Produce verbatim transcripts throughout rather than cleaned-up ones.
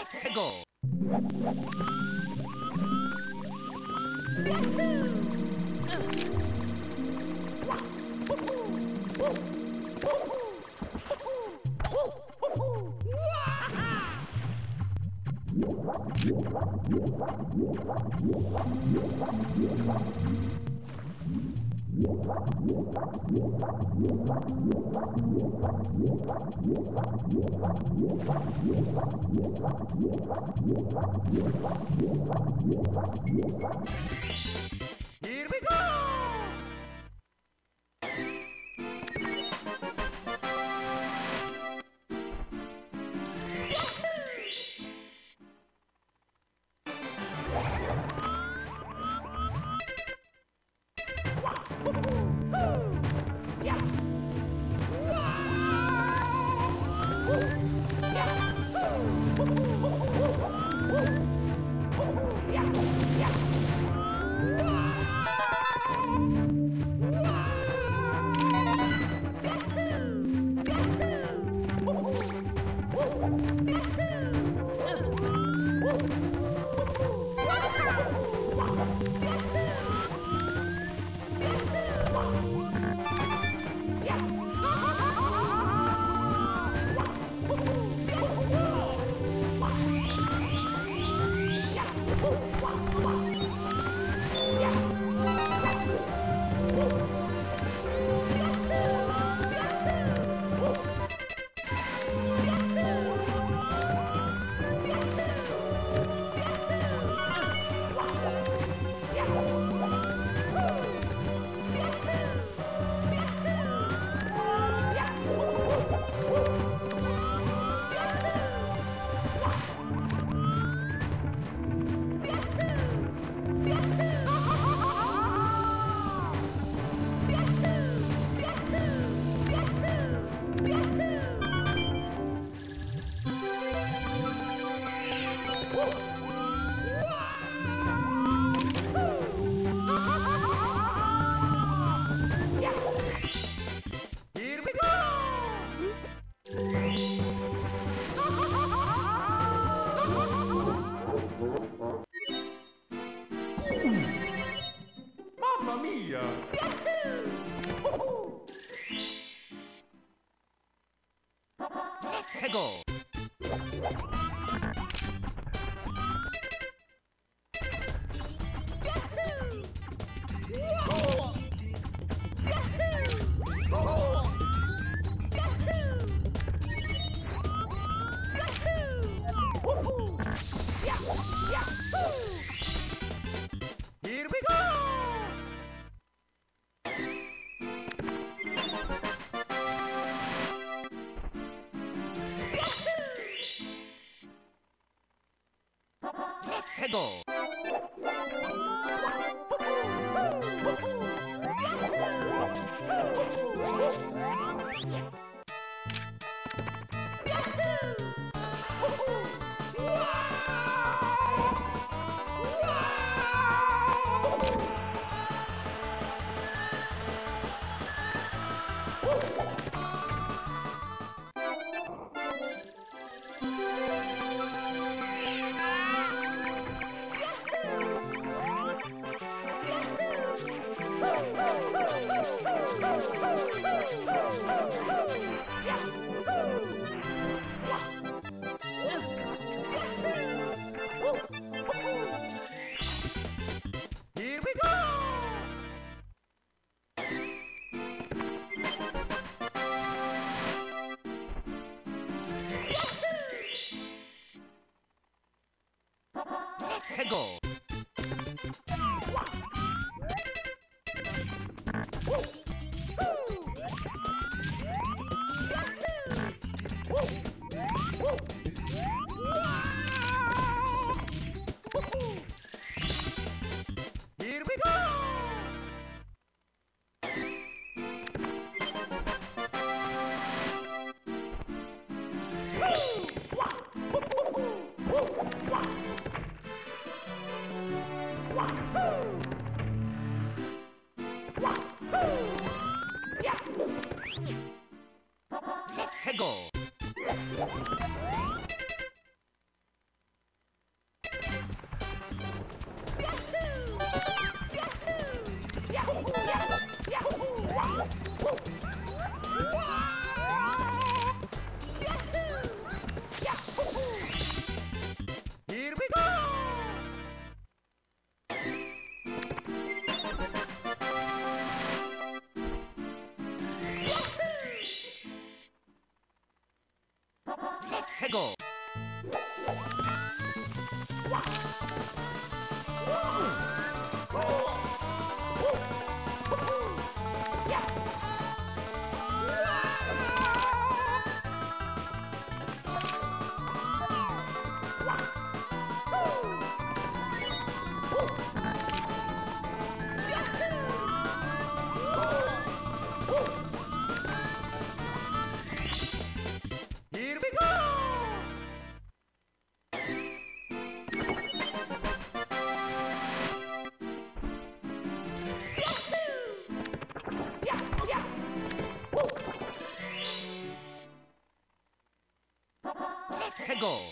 Pickle. Here we go! Pickle. Pickle. Pickle. Pickle. 해고. Go.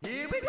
Here we go.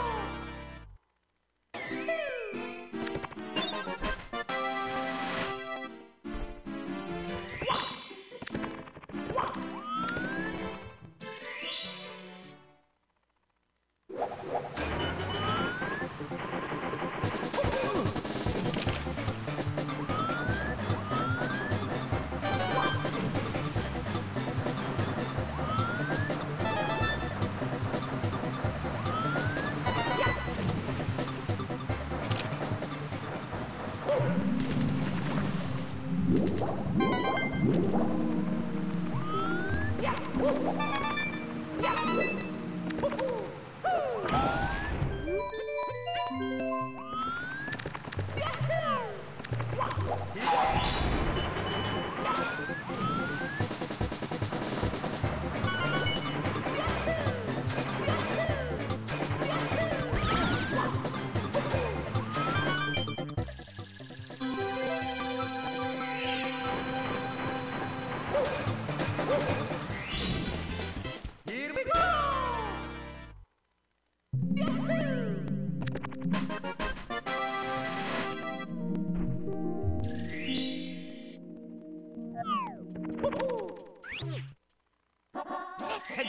Go.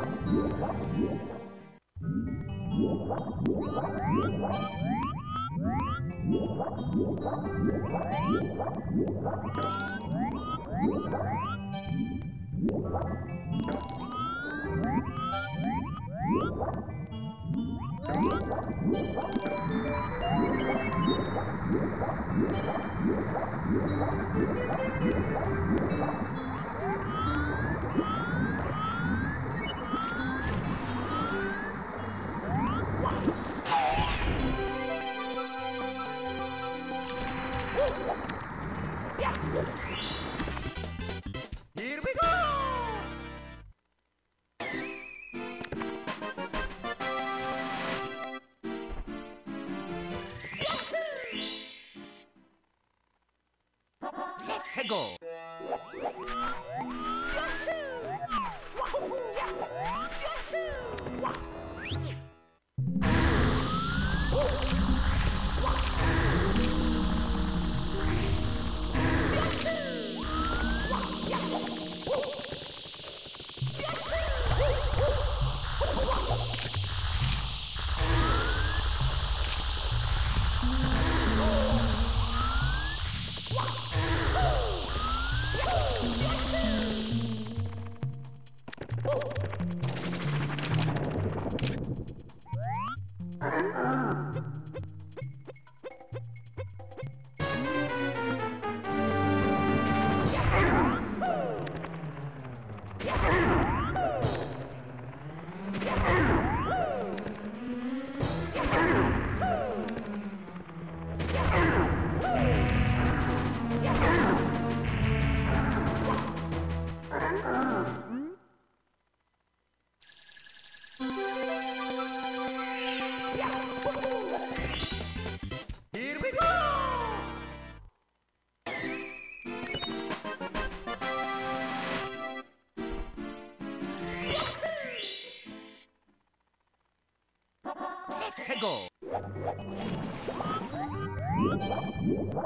we go! Let's go! Yahoo!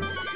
Circle. Yes,